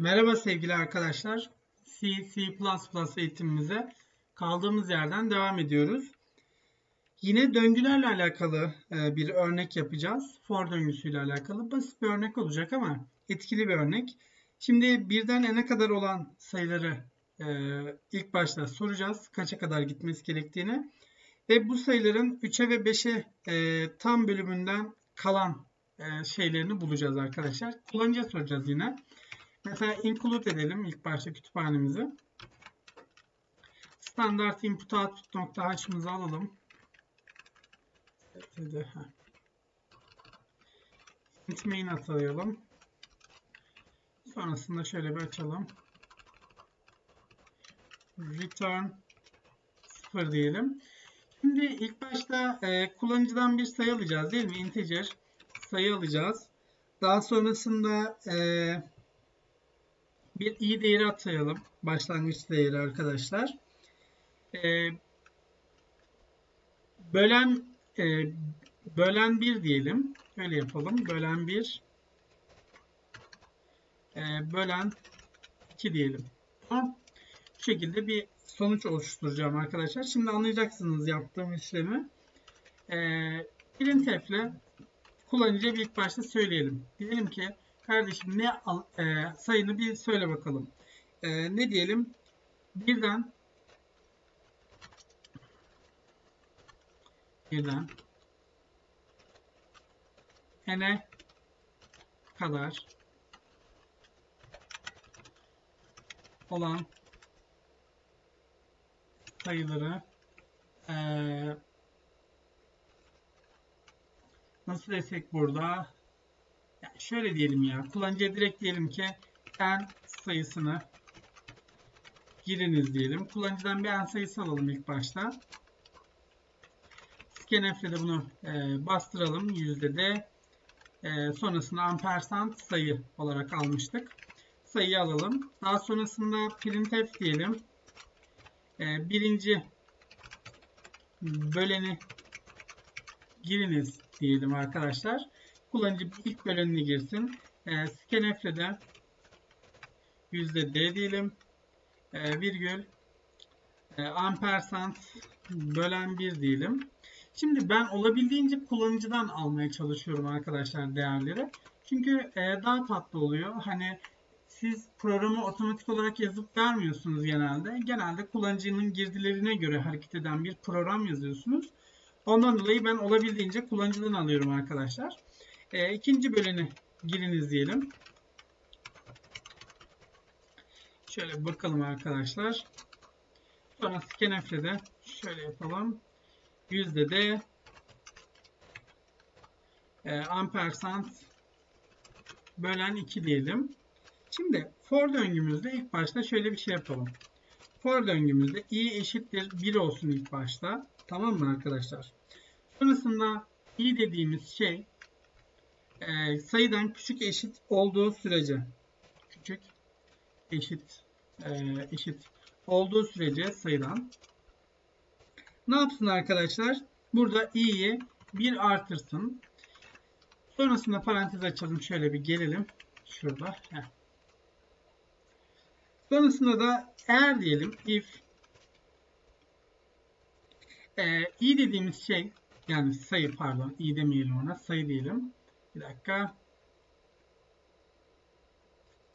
Merhaba sevgili arkadaşlar. C++ eğitimimize kaldığımız yerden devam ediyoruz. Yine döngülerle alakalı bir örnek yapacağız. For döngüsüyle alakalı basit bir örnek olacak ama etkili bir örnek. Şimdi birden n'e kadar olan sayıları ilk başta soracağız. Kaça kadar gitmesi gerektiğini. Ve bu sayıların 3'e ve 5'e tam bölümünden kalan şeylerini bulacağız arkadaşlar. Kullanıcıya soracağız yine. Mesela include edelim ilk başta kütüphanemizi. Standart input output nokta h'ımızı alalım. Int main atayalım. Sonrasında şöyle bir açalım. Return 0 diyelim. Şimdi ilk başta kullanıcıdan bir sayı alacağız değil mi? Integer sayı alacağız. Daha sonrasında bir i değeri atayalım. Başlangıç değeri arkadaşlar. Bölen 1 diyelim. Öyle yapalım. Bölen 1. Bölen 2 diyelim. Tamam. Bu şekilde bir sonuç oluşturacağım arkadaşlar. Şimdi anlayacaksınız yaptığım işlemi. Printf ile kullanıcıya ilk başta söyleyelim. Diyelim ki kardeşim ne sayını bir söyle bakalım. Ne diyelim? Birden n'e kadar olan sayıları nasıl desek burada? Yani şöyle diyelim ya. Kullanıcıya direkt diyelim ki n sayısını giriniz diyelim. Kullanıcıdan bir n sayısı alalım ilk başta. Scanf'le de bunu bastıralım. %'de sonrasında ampersand sayı olarak almıştık. Sayıyı alalım. Daha sonrasında printf diyelim. Birinci böleni giriniz diyelim arkadaşlar. Kullanıcı ilk bölenini girsin. Scanf'le de %d diyelim. Virgül ampersand bölen 1 diyelim. Şimdi ben olabildiğince kullanıcıdan almaya çalışıyorum arkadaşlar değerleri. Çünkü daha tatlı oluyor. Hani siz programı otomatik olarak yazıp vermiyorsunuz genelde. Genelde kullanıcının girdilerine göre hareket eden bir program yazıyorsunuz. Ondan dolayı ben olabildiğince kullanıcıdan alıyorum arkadaşlar. İkinci böleni giriniz diyelim. Şöyle bakalım arkadaşlar. Sonra scanf'le de şöyle yapalım. %d ampersand bölen 2 diyelim. Şimdi for döngümüzde ilk başta şöyle bir şey yapalım. For döngümüzde i eşittir 1 olsun ilk başta. Tamam mı arkadaşlar? Sonrasında i dediğimiz şey sayıdan küçük eşit olduğu sürece eşit olduğu sürece sayıdan ne yapsın arkadaşlar? Burada i'yi 1 artırsın. Sonrasında parantez açalım. Şöyle bir gelelim. Şurada. Sonrasında da eğer diyelim if i dediğimiz şey yani sayı pardon i demeyelim ona sayı diyelim. Bir dakika.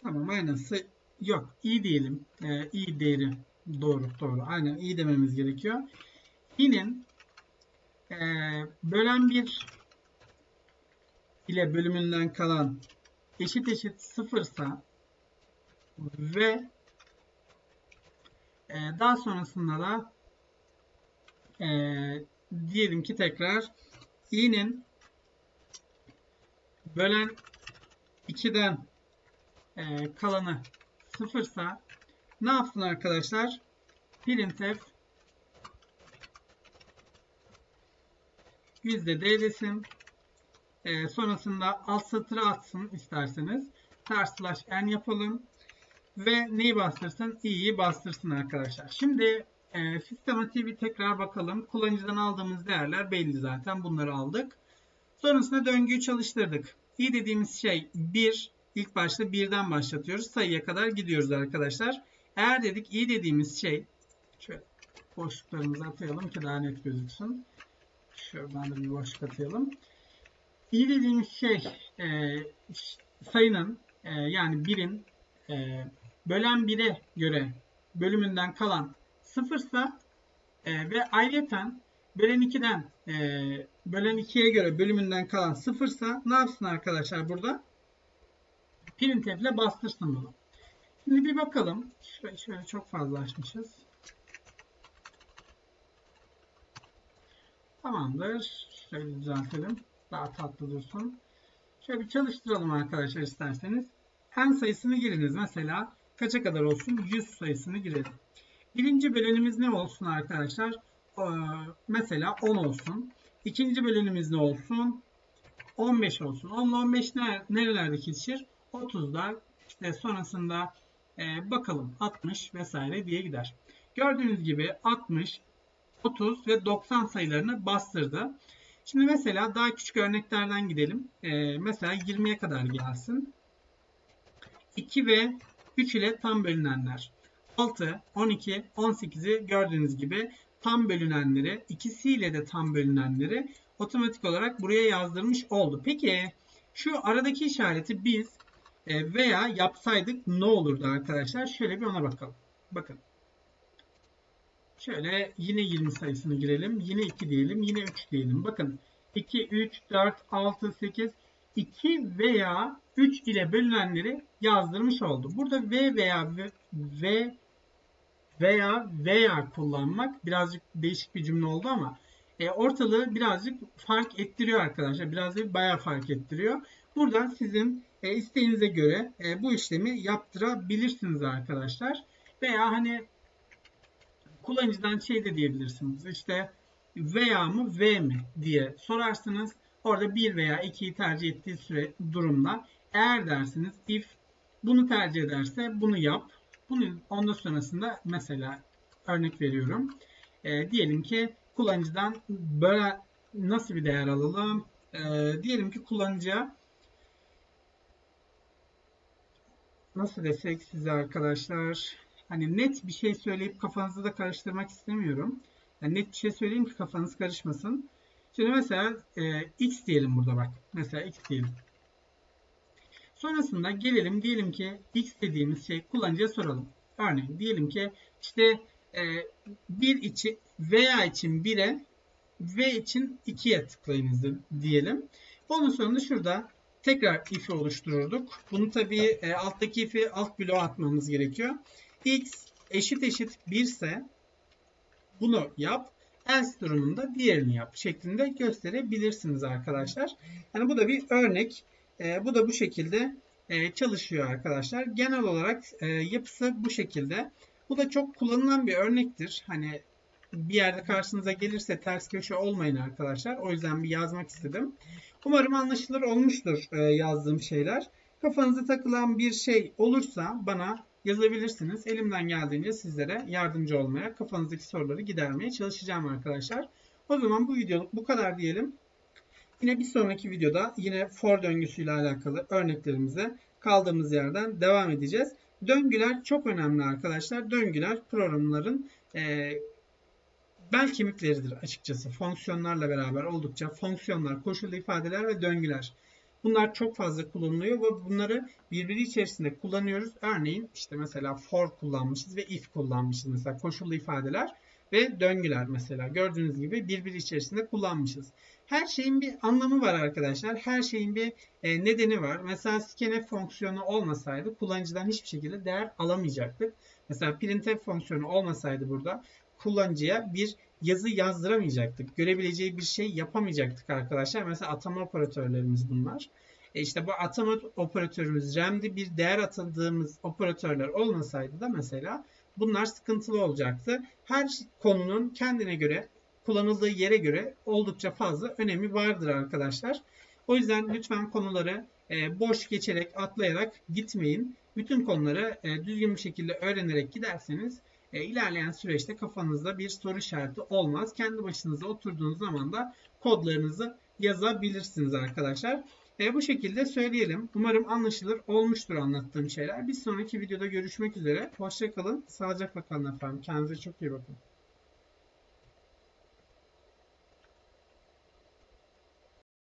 Tamam aynen sayı. Yok i diyelim. I değeri doğru. Aynen i dememiz gerekiyor. İ'nin bölen 1 ile bölümünden kalan eşit 0'sa ve daha sonrasında da diyelim ki tekrar i'nin bölen 2'den kalanı 0'sa ne yapsın arkadaşlar? Printf %d desin. Sonrasında alt satıra atsın isterseniz. \n yapalım. Ve neyi bastırsın? i'yi bastırsın arkadaşlar. Şimdi sistematiğe bir tekrar bakalım. Kullanıcıdan aldığımız değerler belli zaten. Bunları aldık. Sonrasında döngüyü çalıştırdık. i dediğimiz şey 1. İlk başta birden başlatıyoruz. Sayıya kadar gidiyoruz arkadaşlar. Eğer dedik i dediğimiz şey, şöyle boşluklarımızı atayalım ki daha net gözüksün. Şuradan da bir boşluk atayalım. İ dediğimiz şey sayının yani 1'in bölen 1'e göre bölümünden kalan 0'sa ve ayrıca bölen 2'ye göre bölümünden kalan 0'sa ne yapsın arkadaşlar burada? Printf ile bastırsın bunu. Şimdi bir bakalım. Şöyle çok fazla açmışız. Tamamdır. Şöyle düzeltelim. Daha tatlı dursun. Şöyle bir çalıştıralım arkadaşlar isterseniz. N sayısını giriniz. Mesela kaça kadar olsun? 100 sayısını girelim. Birinci bölenimiz ne olsun arkadaşlar? Mesela 10 olsun. İkinci bölenimiz ne olsun? 15 olsun. 10 ile 15 nerelerde kesişir? 30'da işte sonrasında bakalım 60 vesaire diye gider. Gördüğünüz gibi 60, 30 ve 90 sayılarını bastırdı. Şimdi mesela daha küçük örneklerden gidelim. Mesela 20'ye kadar gelsin. 2 ve 3 ile tam bölünenler. 6, 12, 18'i gördüğünüz gibi tam bölünenleri, ikisiyle de tam bölünenleri otomatik olarak buraya yazdırmış oldu. Peki şu aradaki işareti biz veya yapsaydık ne olurdu arkadaşlar? Şöyle bir ona bakalım. Bakın. Şöyle yine 20 sayısını girelim. Yine 2 diyelim. Yine 3 diyelim. Bakın 2, 3, 4, 6, 8, 2 veya 3 ile bölünenleri yazdırmış oldu. Burada veya kullanmak birazcık değişik bir cümle oldu ama ortalığı birazcık fark ettiriyor arkadaşlar. Birazcık bayağı fark ettiriyor. Buradan sizin isteğinize göre bu işlemi yaptırabilirsiniz arkadaşlar. Veya hani kullanıcıdan şey de diyebilirsiniz. İşte veya mı v mi diye sorarsınız. Orada 1 veya 2'yi tercih ettiği durumda eğer dersiniz if bunu tercih ederse bunu yap. Bunun ondan sonrasında mesela örnek veriyorum. Diyelim ki kullanıcıdan böyle nasıl bir değer alalım? Diyelim ki kullanıcıya nasıl desek size arkadaşlar, hani net bir şey söyleyip kafanızı da karıştırmak istemiyorum. Yani net bir şey söyleyeyim ki kafanız karışmasın. Şimdi mesela x diyelim burada bak. Mesela x diyelim. Sonrasında gelelim diyelim ki x dediğimiz şey kullanıcıya soralım. Örneğin diyelim ki işte bir için veya için 1'e v için 2'ye tıklayınız diyelim. Onun sonunda şurada tekrar if'i oluştururduk. Bunu tabii alttaki if'i alt bloğa atmamız gerekiyor. X == 1 ise bunu yap. Else durumunda diğerini yap şeklinde gösterebilirsiniz arkadaşlar. Yani bu da bir örnek. Bu da bu şekilde çalışıyor arkadaşlar. Genel olarak yapısı bu şekilde. Bu da çok kullanılan bir örnektir. Hani bir yerde karşınıza gelirse ters köşe olmayın arkadaşlar. O yüzden bir yazmak istedim. Umarım anlaşılır olmuştur yazdığım şeyler. Kafanıza takılan bir şey olursa bana yazabilirsiniz. Elimden geldiğince sizlere yardımcı olmaya, kafanızdaki soruları gidermeye çalışacağım arkadaşlar. O zaman bu videoluk bu kadar diyelim. Yine bir sonraki videoda yine for döngüsüyle alakalı örneklerimize kaldığımız yerden devam edeceğiz. Döngüler çok önemli arkadaşlar. Döngüler programların bel kemikleridir açıkçası. Fonksiyonlarla beraber oldukça fonksiyonlar, koşullu ifadeler ve döngüler. Bunlar çok fazla kullanılıyor ve bunları birbiri içerisinde kullanıyoruz. Örneğin işte mesela for kullanmışız ve if kullanmışız. Mesela koşullu ifadeler ve döngüler mesela gördüğünüz gibi birbiri içerisinde kullanmışız. Her şeyin bir anlamı var arkadaşlar. Her şeyin bir nedeni var. Mesela scanf fonksiyonu olmasaydı kullanıcıdan hiçbir şekilde değer alamayacaktık. Mesela printf fonksiyonu olmasaydı burada kullanıcıya bir yazı yazdıramayacaktık. Görebileceği bir şey yapamayacaktık arkadaşlar. Mesela atama operatörlerimiz bunlar. İşte bu atama operatörümüz RAM'de bir değer atadığımız operatörler olmasaydı da mesela bunlar sıkıntılı olacaktı. Her konunun kendine göre, kullanıldığı yere göre oldukça fazla önemi vardır arkadaşlar. O yüzden lütfen konuları boş geçerek, atlayarak gitmeyin. Bütün konuları düzgün bir şekilde öğrenerek giderseniz ilerleyen süreçte kafanızda bir soru işareti olmaz. Kendi başınıza oturduğunuz zaman da kodlarınızı yazabilirsiniz arkadaşlar. Bu şekilde söyleyelim. Umarım anlaşılır olmuştur anlattığım şeyler. Bir sonraki videoda görüşmek üzere. Hoşça kalın. Sağlıcakla kalın efendim. Kendinize çok iyi bakın.